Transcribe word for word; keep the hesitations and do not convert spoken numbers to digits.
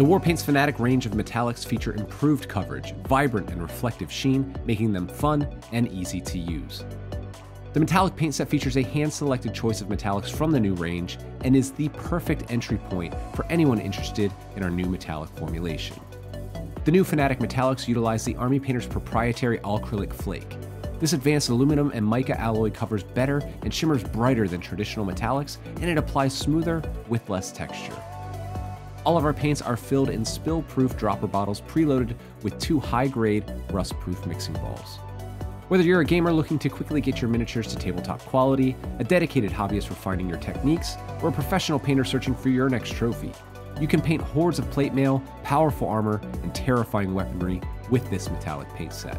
The Warpaints Fanatic range of metallics feature improved coverage, vibrant and reflective sheen, making them fun and easy to use. The metallic paint set features a hand-selected choice of metallics from the new range and is the perfect entry point for anyone interested in our new metallic formulation. The new Fanatic metallics utilize the Army Painter's proprietary all-acrylic flake. This advanced aluminum and mica alloy covers better and shimmers brighter than traditional metallics, and it applies smoother with less texture. All of our paints are filled in spill-proof dropper bottles preloaded with two high-grade, rust-proof mixing balls. Whether you're a gamer looking to quickly get your miniatures to tabletop quality, a dedicated hobbyist refining your techniques, or a professional painter searching for your next trophy, you can paint hordes of plate mail, powerful armor, and terrifying weaponry with this metallic paint set.